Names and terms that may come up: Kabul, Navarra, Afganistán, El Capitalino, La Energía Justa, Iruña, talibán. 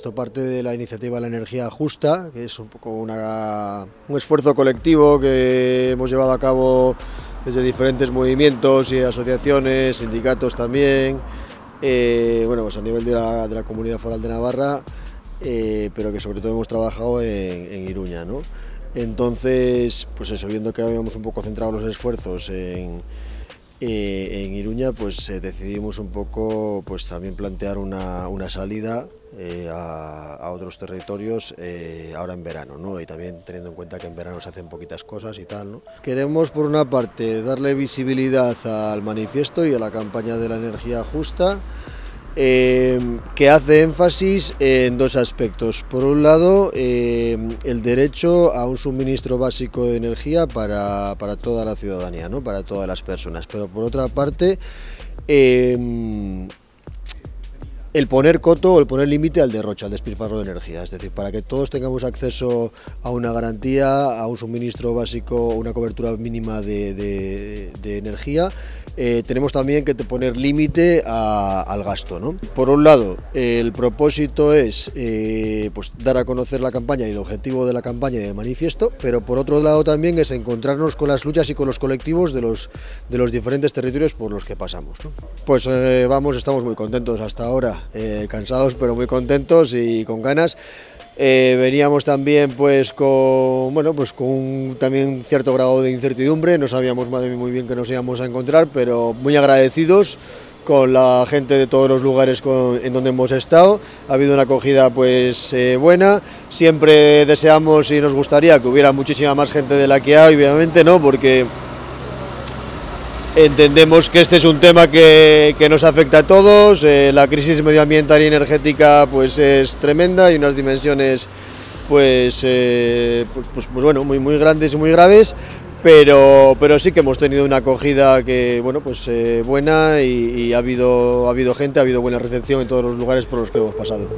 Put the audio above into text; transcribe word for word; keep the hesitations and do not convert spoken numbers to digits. Esto parte de la iniciativa La Energía Justa, que es un poco una, un esfuerzo colectivo que hemos llevado a cabo desde diferentes movimientos y asociaciones, sindicatos también, eh, bueno, pues a nivel de la, de la Comunidad Foral de Navarra, eh, pero que sobre todo hemos trabajado en, en Iruña, ¿no? Entonces, pues eso, viendo que habíamos un poco centrado los esfuerzos en... Eh, en Iruña, pues eh, decidimos un poco pues también plantear una, una salida eh, a, a otros territorios eh, ahora en verano, ¿no? Y también teniendo en cuenta que en verano se hacen poquitas cosas y tal, ¿no? Queremos por una parte darle visibilidad al manifiesto y a la campaña de la energía justa, eh, que hace énfasis en dos aspectos. Por un lado, eh, el derecho a un suministro básico de energía para, para toda la ciudadanía, ¿no? Para todas las personas, pero por otra parte, eh, el poner coto o el poner límite al derroche, al despilfarro de energía, es decir, para que todos tengamos acceso a una garantía, a un suministro básico, una cobertura mínima de, de, de energía, eh, tenemos también que poner límite al gasto, ¿no? Por un lado, eh, el propósito es eh, pues dar a conocer la campaña y el objetivo de la campaña y del manifiesto, pero por otro lado también es encontrarnos con las luchas y con los colectivos de los, de los diferentes territorios por los que pasamos, ¿no? Pues eh, vamos, estamos muy contentos hasta ahora. Eh, cansados pero muy contentos y con ganas. Eh, veníamos también pues con, bueno, pues con un, también un cierto grado de incertidumbre, no sabíamos muy bien que nos íbamos a encontrar, pero muy agradecidos con la gente de todos los lugares con, en donde hemos estado. Ha habido una acogida pues eh, buena, siempre deseamos y nos gustaría que hubiera muchísima más gente de la que hay, obviamente, ¿no? Porque entendemos que este es un tema que, que nos afecta a todos. Eh, la crisis medioambiental y energética pues es tremenda y unas dimensiones pues, eh, pues, pues, pues bueno, muy, muy grandes y muy graves, pero, pero sí que hemos tenido una acogida que, bueno, pues, eh, buena y, y ha habido, ha habido gente, ha habido buena recepción en todos los lugares por los que hemos pasado.